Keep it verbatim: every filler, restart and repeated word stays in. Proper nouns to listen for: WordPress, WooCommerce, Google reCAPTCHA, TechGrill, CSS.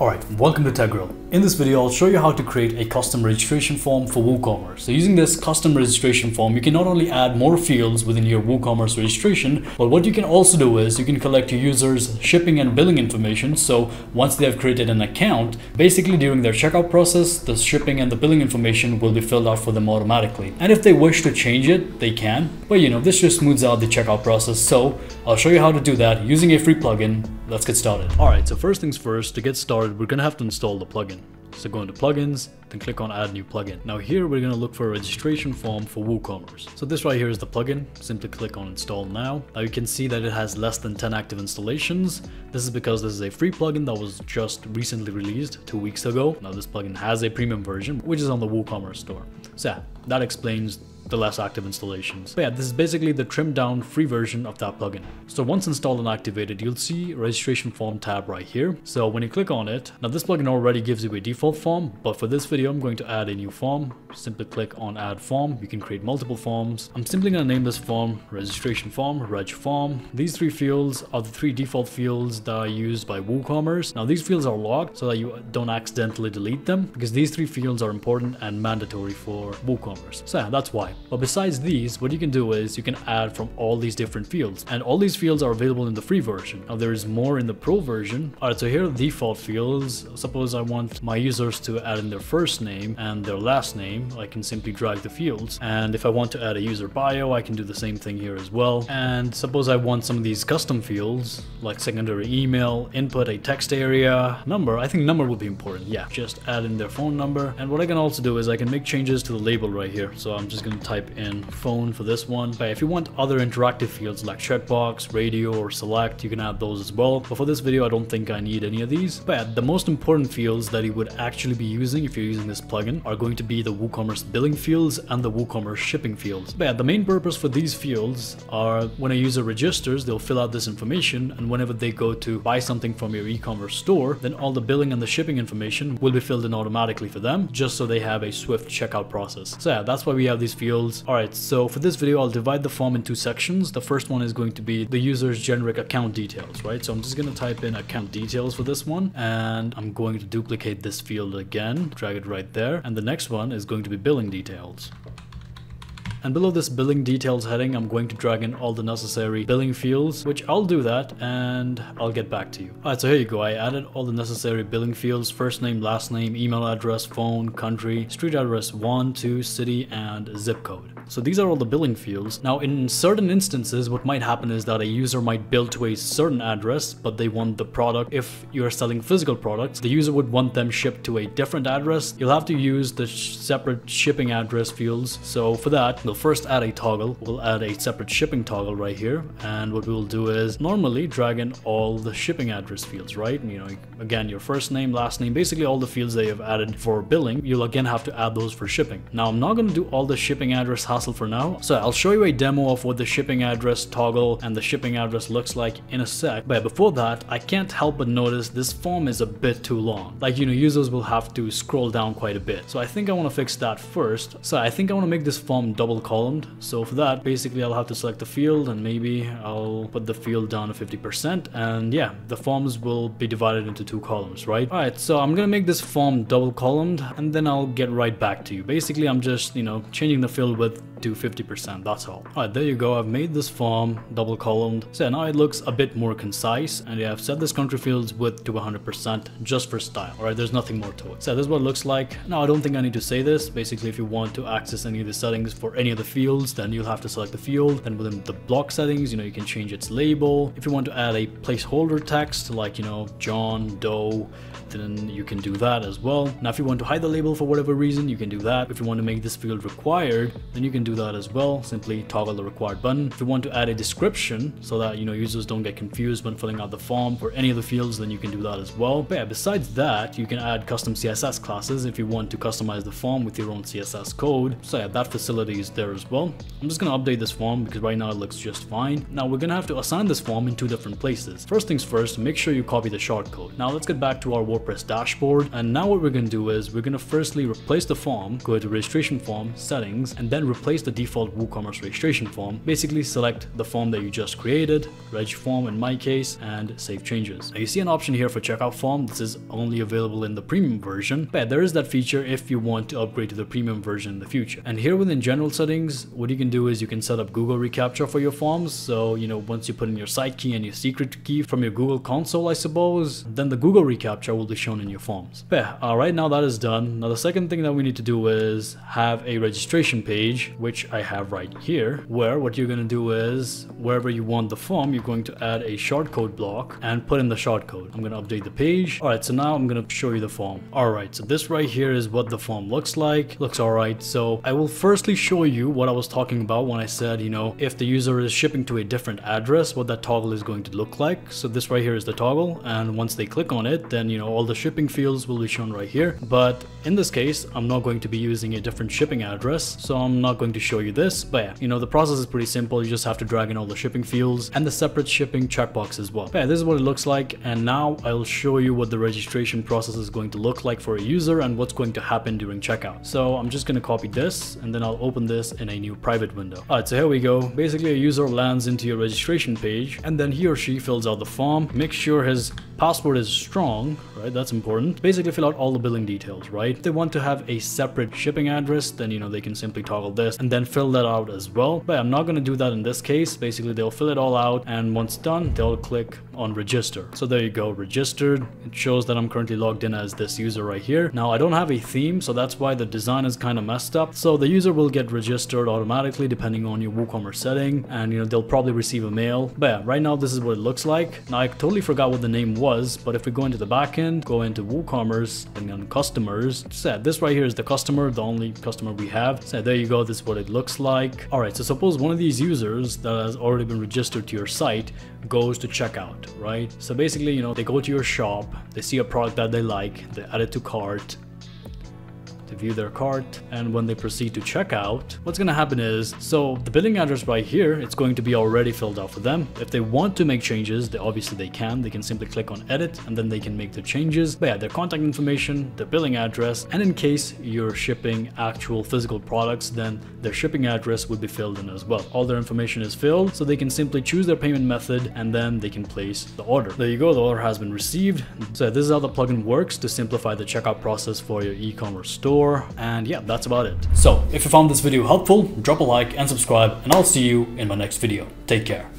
Alright, welcome to TechGrill. In this video, I'll show you how to create a custom registration form for WooCommerce. So using this custom registration form, you can not only add more fields within your WooCommerce registration, but what you can also do is you can collect your users' shipping and billing information. So once they have created an account, basically during their checkout process, the shipping and the billing information will be filled out for them automatically. And if they wish to change it, they can. But you know, this just smooths out the checkout process. So I'll show you how to do that using a free plugin. Let's get started. Alright, so first things first, to get started, we're gonna have to install the plugin. So go into plugins, then click on add new plugin. Now here we're gonna look for a registration form for WooCommerce. So this right here is the plugin. Simply click on install now. Now you can see that it has less than ten active installations. This is because this is a free plugin that was just recently released two weeks ago. Now this plugin has a premium version, which is on the WooCommerce store. So yeah, that explains the less active installations. But yeah, this is basically the trimmed down free version of that plugin. So once installed and activated, you'll see registration form tab right here. So when you click on it, now this plugin already gives you a default form, but for this video, I'm going to add a new form. Simply click on add form. You can create multiple forms. I'm simply gonna name this form registration form, reg form. These three fields are the three default fields that are used by WooCommerce. Now these fields are locked so that you don't accidentally delete them, because these three fields are important and mandatory for WooCommerce. So yeah, that's why. But besides these, what you can do is you can add from all these different fields, and all these fields are available in the free version. Now there is more in the pro version. All right, so here are the default fields. Suppose I want my users to add in their first name and their last name. I can simply drag the fields. And if I want to add a user bio, I can do the same thing here as well. And suppose I want some of these custom fields like secondary email, input, a text area, number. I think number would be important. Yeah, just add in their phone number. And what I can also do is I can make changes to the label right here. So I'm just going to type in phone for this one. But if you want other interactive fields like checkbox, radio, or select, you can add those as well. But for this video, I don't think I need any of these. But the most important fields that you would actually be using if you're using this plugin are going to be the WooCommerce billing fields and the WooCommerce shipping fields. But the main purpose for these fields are when a user registers, they'll fill out this information, and whenever they go to buy something from your e-commerce store, then all the billing and the shipping information will be filled in automatically for them, just so they have a swift checkout process. So yeah, that's why we have these fields. Alright, so for this video, I'll divide the form in two sections. The first one is going to be the user's generic account details, right? So I'm just going to type in account details for this one, and I'm going to duplicate this field again, drag it right there. And the next one is going to be billing details. And below this billing details heading, I'm going to drag in all the necessary billing fields, which I'll do that and I'll get back to you. All right, so here you go. I added all the necessary billing fields: first name, last name, email address, phone, country, street address one, two, city, and zip code. So these are all the billing fields. Now in certain instances, what might happen is that a user might bill to a certain address, but they want the product. If you're selling physical products, the user would want them shipped to a different address. You'll have to use the sh- separate shipping address fields. So for that, we'll first add a toggle. We'll add a separate shipping toggle right here. And what we'll do is normally drag in all the shipping address fields, right? And, you know, again, your first name, last name, basically all the fields that you've added for billing, you'll again have to add those for shipping. Now I'm not going to do all the shipping address hassle for now. So I'll show you a demo of what the shipping address toggle and the shipping address looks like in a sec. But before that, I can't help but notice this form is a bit too long. Like, you know, users will have to scroll down quite a bit. So I think I want to fix that first. So I think I want to make this form double columned. So for that, basically I'll have to select the field, and maybe I'll put the field down to fifty percent, and yeah, the forms will be divided into two columns, right? All right, so I'm gonna make this form double columned, and then I'll get right back to you. Basically, I'm just, you know, changing the field width to fifty percent, that's all. All right, there you go. I've made this form double columned. So now it looks a bit more concise, and yeah, I've set this country field's width to one hundred percent just for style. All right, there's nothing more to it. So this is what it looks like. Now, I don't think I need to say this. Basically, if you want to access any of the settings for any of the fields, then you'll have to select the field, and within the block settings, you know, you can change its label. If you want to add a placeholder text, like, you know, John Doe, then you can do that as well. Now, if you want to hide the label for whatever reason, you can do that. If you want to make this field required, then you can do that as well. Simply toggle the required button. If you want to add a description so that, you know, users don't get confused when filling out the form for any of the fields, then you can do that as well. But yeah, besides that, you can add custom C S S classes if you want to customize the form with your own C S S code. So yeah, that facility is there as well. I'm just gonna update this form because right now it looks just fine. Now we're gonna have to assign this form in two different places. First things first, make sure you copy the shortcode. Now let's get back to our WordPress WordPress dashboard. And now what we're going to do is we're going to firstly replace the form, go to registration form, settings, and then replace the default WooCommerce registration form. Basically select the form that you just created, reg form in my case, and save changes. Now you see an option here for checkout form. This is only available in the premium version, but there is that feature if you want to upgrade to the premium version in the future. And here within general settings, what you can do is you can set up Google reCAPTCHA for your forms. So, you know, once you put in your site key and your secret key from your Google console, I suppose, then the Google reCAPTCHA will be shown in your forms. But yeah, all right, now that is done. Now the second thing that we need to do is have a registration page, which I have right here, where what you're going to do is wherever you want the form, you're going to add a shortcode block and put in the shortcode. I'm going to update the page. All right, so now I'm going to show you the form. All right, so this right here is what the form looks like. Looks all right. So I will firstly show you what I was talking about when I said, you know, if the user is shipping to a different address, what that toggle is going to look like. So this right here is the toggle, and once they click on it, then, you know, all the shipping fields will be shown right here. But in this case, I'm not going to be using a different shipping address, so I'm not going to show you this. But yeah, you know, the process is pretty simple. You just have to drag in all the shipping fields and the separate shipping checkbox as well. But yeah, this is what it looks like, and now I'll show you what the registration process is going to look like for a user and what's going to happen during checkout. So I'm just going to copy this, and then I'll open this in a new private window. All right, so here we go. Basically, a user lands into your registration page, and then he or she fills out the form. Make sure his password is strong, right? That's important. Basically, fill out all the billing details, right? If they want to have a separate shipping address, then, you know, they can simply toggle this and then fill that out as well. But I'm not going to do that in this case. Basically, they'll fill it all out, and once done, they'll click on register. So there you go, registered. It shows that I'm currently logged in as this user right here. Now, I don't have a theme, so that's why the design is kind of messed up. So the user will get registered automatically depending on your WooCommerce setting, and, you know, they'll probably receive a mail. But yeah, right now this is what it looks like. Now, I totally forgot what the name was, but if we go into the backend, go into WooCommerce and on customers, so this right here is the customer, the only customer we have. So there you go, this is what it looks like. All right, so suppose one of these users that has already been registered to your site goes to checkout, right? So basically, you know, they go to your shop, they see a product that they like, they add it to cart, view their cart, and when they proceed to checkout, what's going to happen is, so the billing address right here, it's going to be already filled out for them. If they want to make changes, they obviously they can they can simply click on edit, and then they can make the changes. But yeah, their contact information, their billing address, and in case you're shipping actual physical products, then their shipping address would be filled in as well. All their information is filled, so they can simply choose their payment method, and then they can place the order. There you go, the order has been received. So this is how the plugin works to simplify the checkout process for your e-commerce store. And yeah, that's about it. So if you found this video helpful, drop a like and subscribe, and I'll see you in my next video. Take care.